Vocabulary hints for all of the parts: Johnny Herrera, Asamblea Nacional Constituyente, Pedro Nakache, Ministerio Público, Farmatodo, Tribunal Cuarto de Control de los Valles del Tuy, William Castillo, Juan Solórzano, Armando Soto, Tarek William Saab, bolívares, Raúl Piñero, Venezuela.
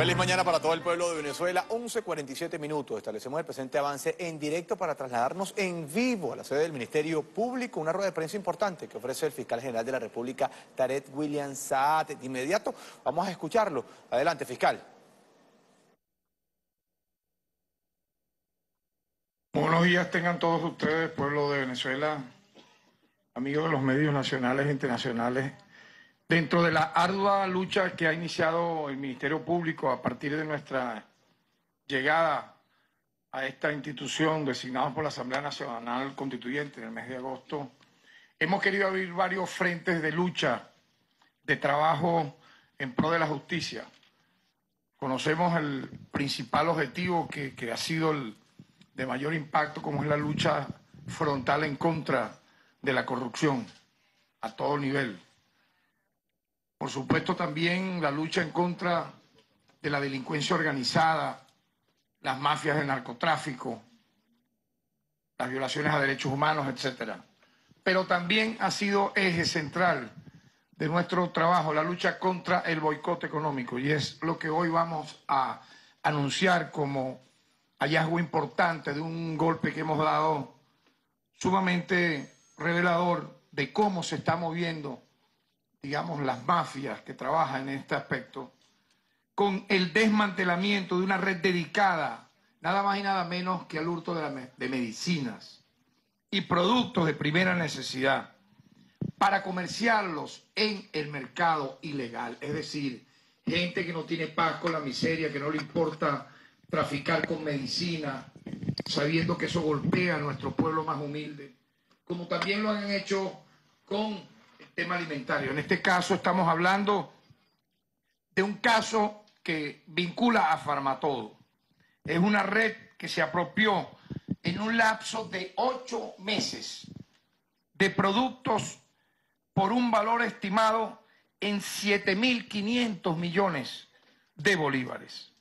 Feliz mañana para todo el pueblo de Venezuela. 11:47 minutos. Establecemos el presente avance en directo para trasladarnos en vivo a la sede del Ministerio Público. Una rueda de prensa importante que ofrece el fiscal general de la República, Tarek William Saab. De inmediato vamos a escucharlo. Adelante, fiscal. Buenos días tengan todos ustedes, pueblo de Venezuela, amigos de los medios nacionales e internacionales. Dentro de la ardua lucha que ha iniciado el Ministerio Público a partir de nuestra llegada a esta institución designados por la Asamblea Nacional Constituyente en el mes de agosto, hemos querido abrir varios frentes de lucha, de trabajo en pro de la justicia. Conocemos el principal objetivo que ha sido el de mayor impacto, como es la lucha frontal en contra de la corrupción a todo nivel. Por supuesto, también la lucha en contra de la delincuencia organizada, las mafias de narcotráfico, las violaciones a derechos humanos, etc. Pero también ha sido eje central de nuestro trabajo la lucha contra el boicot económico, y es lo que hoy vamos a anunciar como hallazgo importante de un golpe que hemos dado sumamente revelador de cómo se está moviendo, digamos, las mafias que trabajan en este aspecto, con el desmantelamiento de una red dedicada, nada más y nada menos que al hurto de medicinas y productos de primera necesidad para comerciarlos en el mercado ilegal. Es decir, gente que no tiene paz con la miseria, que no le importa traficar con medicina, sabiendo que eso golpea a nuestro pueblo más humilde, como también lo han hecho con tema alimentario. En este caso estamos hablando de un caso que vincula a Farmatodo. Es una red que se apropió en un lapso de 8 meses de productos por un valor estimado en 7.500 millones de bolívares.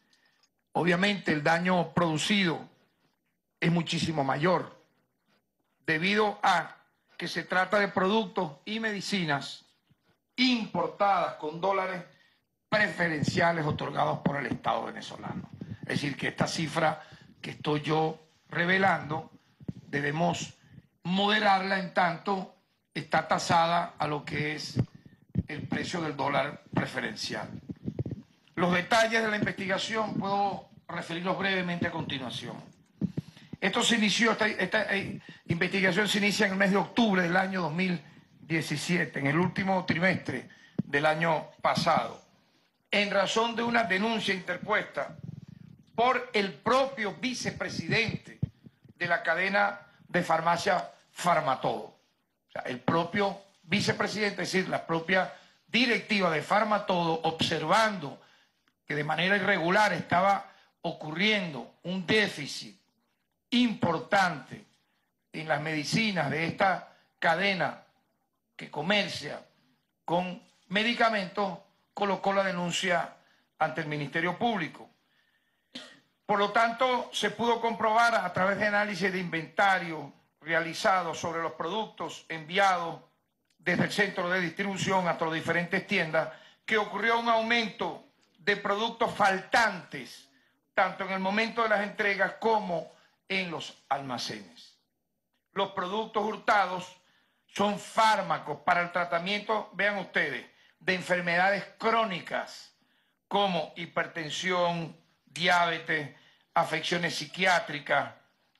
Obviamente el daño producido es muchísimo mayor debido a que se trata de productos y medicinas importadas con dólares preferenciales otorgados por el Estado venezolano. Es decir, que esta cifra que estoy yo revelando debemos moderarla, en tanto está tasada a lo que es el precio del dólar preferencial. Los detalles de la investigación puedo referirlos brevemente a continuación. Esta investigación se inicia en el mes de octubre del año 2017, en el último trimestre del año pasado, en razón de una denuncia interpuesta por el propio vicepresidente de la cadena de farmacia Farmatodo. O sea, el propio vicepresidente, es decir, la propia directiva de Farmatodo, observando que de manera irregular estaba ocurriendo un déficit importante en las medicinas de esta cadena que comercia con medicamentos, colocó la denuncia ante el Ministerio Público. Por lo tanto, se pudo comprobar a través de análisis de inventario realizado sobre los productos enviados desde el centro de distribución hasta las diferentes tiendas, que ocurrió un aumento de productos faltantes, tanto en el momento de las entregas como en los almacenes. Los productos hurtados son fármacos para el tratamiento, vean ustedes, de enfermedades crónicas como hipertensión, diabetes, afecciones psiquiátricas,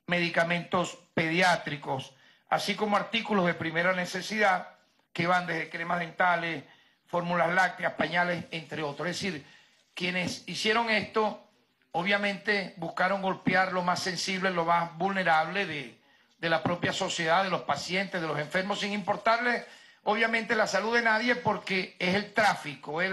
medicamentos pediátricos, así como artículos de primera necesidad que van desde cremas dentales, fórmulas lácteas, pañales, entre otros. Es decir, quienes hicieron esto obviamente buscaron golpear lo más sensible, lo más vulnerable de la propia sociedad, de los pacientes, de los enfermos, sin importarle obviamente la salud de nadie, porque es el tráfico, es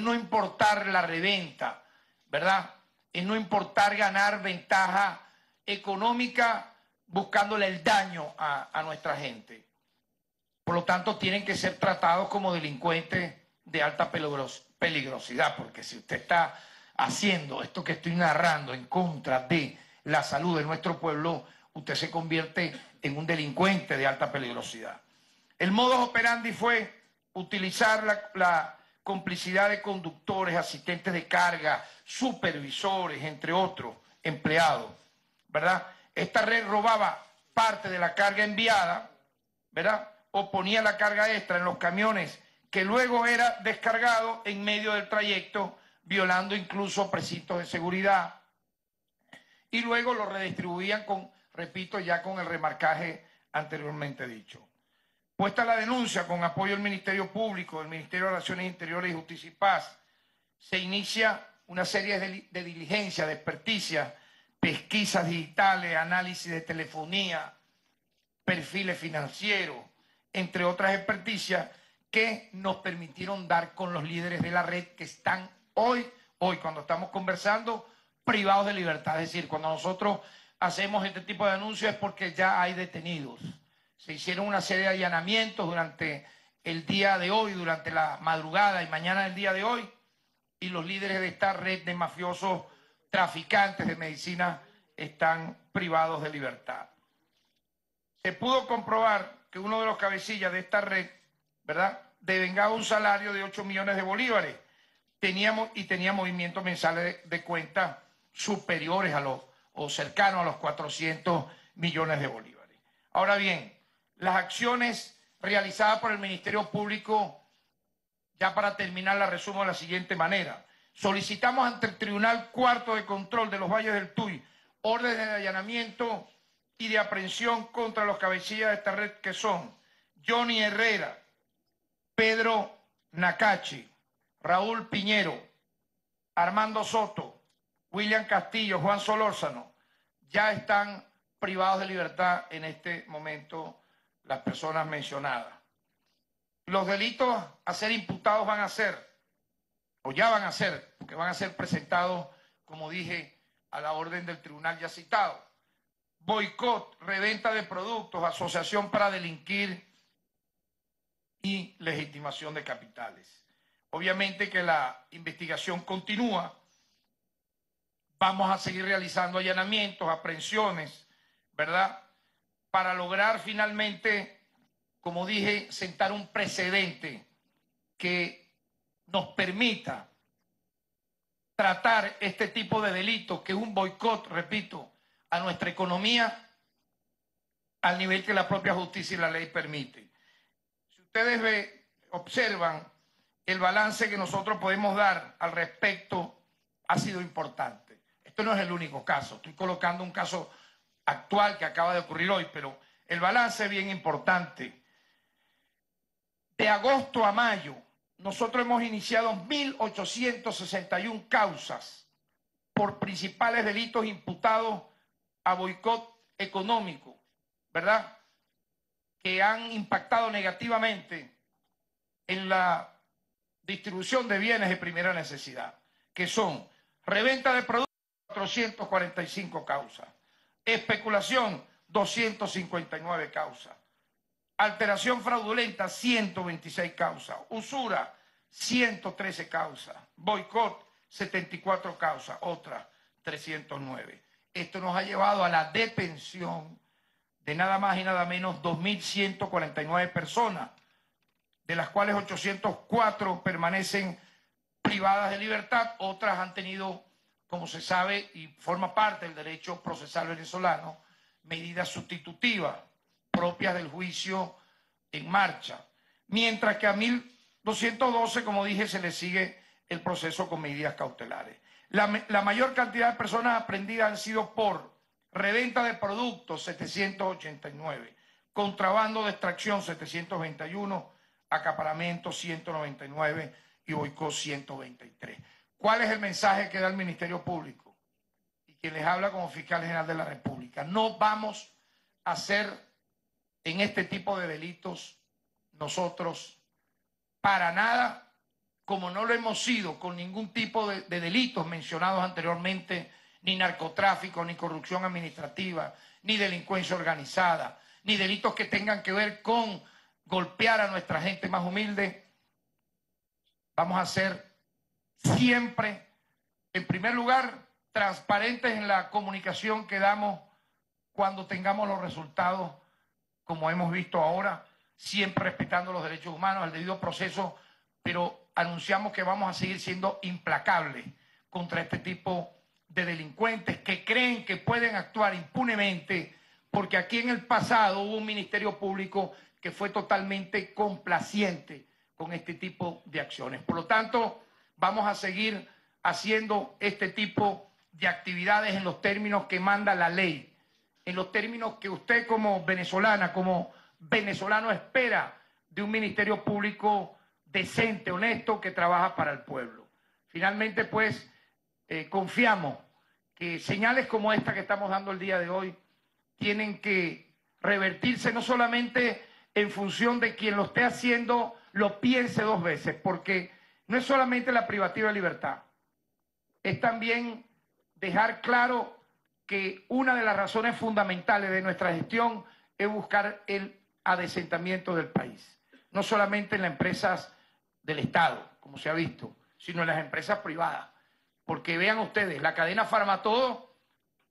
no importar la reventa, ¿verdad? Es no importar ganar ventaja económica buscándole el daño a nuestra gente. Por lo tanto, tienen que ser tratados como delincuentes de alta peligrosidad, porque si usted está haciendo esto que estoy narrando en contra de la salud de nuestro pueblo, usted se convierte en un delincuente de alta peligrosidad. El modus operandi fue utilizar la complicidad de conductores, asistentes de carga, supervisores, entre otros empleados, ¿verdad? Esta red robaba parte de la carga enviada, ¿verdad? O ponía la carga extra en los camiones que luego era descargado en medio del trayecto, violando incluso precintos de seguridad, y luego lo redistribuían con, repito, ya con el remarcaje anteriormente dicho. Puesta la denuncia con apoyo del Ministerio Público, del Ministerio de Relaciones Interiores y Justicia y Paz, se inicia una serie de diligencias, de experticias, pesquisas digitales, análisis de telefonía, perfiles financieros, entre otras experticias que nos permitieron dar con los líderes de la red que están hoy cuando estamos conversando, privados de libertad. Es decir, cuando nosotros hacemos este tipo de anuncios es porque ya hay detenidos. Se hicieron una serie de allanamientos durante el día de hoy, durante la madrugada y mañana del día de hoy, y los líderes de esta red de mafiosos traficantes de medicina están privados de libertad. Se pudo comprobar que uno de los cabecillas de esta red, ¿verdad?, devengaba un salario de 8 millones de bolívares tenía movimientos mensales de cuentas superiores a los, o cercanos a los 400 millones de bolívares. Ahora bien, las acciones realizadas por el Ministerio Público, ya para terminar, la resumo de la siguiente manera. Solicitamos ante el Tribunal Cuarto de Control de los Valles del Tuy órdenes de allanamiento y de aprehensión contra los cabecillas de esta red, que son Johnny Herrera, Pedro Nakache, Raúl Piñero, Armando Soto, William Castillo, Juan Solórzano. Ya están privados de libertad en este momento las personas mencionadas. Los delitos a ser imputados van a ser, o ya van a ser, porque van a ser presentados, como dije, a la orden del tribunal ya citado: boicot, reventa de productos, asociación para delinquir y legitimación de capitales. Obviamente que la investigación continúa. Vamos a seguir realizando allanamientos, aprehensiones, ¿verdad?, para lograr finalmente, como dije, sentar un precedente que nos permita tratar este tipo de delitos, que es un boicot, repito, a nuestra economía al nivel que la propia justicia y la ley permite. Si ustedes observan, el balance que nosotros podemos dar al respecto ha sido importante. Esto no es el único caso. Estoy colocando un caso actual que acaba de ocurrir hoy, pero el balance es bien importante. De agosto a mayo, nosotros hemos iniciado 1.861 causas por principales delitos imputados a boicot económico, ¿verdad?, que han impactado negativamente en la distribución de bienes de primera necesidad, que son reventa de productos, 445 causas, especulación, 259 causas, alteración fraudulenta, 126 causas, usura, 113 causas, boicot, 74 causas, otras 309. Esto nos ha llevado a la detención de nada más y nada menos 2.149 personas, de las cuales 804 permanecen privadas de libertad. Otras han tenido, como se sabe y forma parte del derecho procesal venezolano, medidas sustitutivas propias del juicio en marcha. Mientras que a 1.212, como dije, se le sigue el proceso con medidas cautelares. La mayor cantidad de personas aprehendidas han sido por reventa de productos, 789, contrabando de extracción, 721, acaparamiento, 199 y boicot, 123. ¿Cuál es el mensaje que da el Ministerio Público y quien les habla como Fiscal General de la República? No vamos a hacer en este tipo de delitos nosotros para nada, como no lo hemos sido con ningún tipo de delitos mencionados anteriormente, ni narcotráfico, ni corrupción administrativa, ni delincuencia organizada, ni delitos que tengan que ver con golpear a nuestra gente más humilde. Vamos a ser siempre, en primer lugar, transparentes en la comunicación que damos cuando tengamos los resultados, como hemos visto ahora, siempre respetando los derechos humanos, el debido proceso, pero anunciamos que vamos a seguir siendo implacables contra este tipo de delincuentes que creen que pueden actuar impunemente, porque aquí en el pasado hubo un Ministerio Público que fue totalmente complaciente con este tipo de acciones. Por lo tanto, vamos a seguir haciendo este tipo de actividades en los términos que manda la ley, en los términos que usted como venezolana, como venezolano espera de un Ministerio Público decente, honesto, que trabaja para el pueblo. Finalmente, pues, confiamos que señales como esta que estamos dando el día de hoy tienen que revertirse no solamente en función de quien lo esté haciendo lo piense dos veces, porque no es solamente la privativa de libertad, es también dejar claro que una de las razones fundamentales de nuestra gestión es buscar el adesentamiento del país, no solamente en las empresas del Estado, como se ha visto, sino en las empresas privadas, porque vean ustedes, la cadena Farmatodo,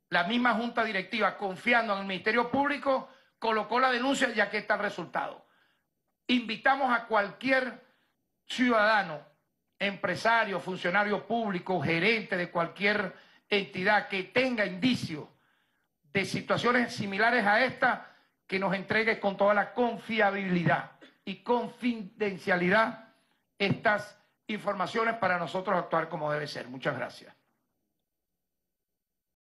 la misma junta directiva, confiando en el Ministerio Público, colocó la denuncia y aquí está el resultado. Invitamos a cualquier ciudadano, empresario, funcionario público, gerente de cualquier entidad que tenga indicios de situaciones similares a esta, que nos entregue con toda la confiabilidad y confidencialidad estas informaciones para nosotros actuar como debe ser. Muchas gracias.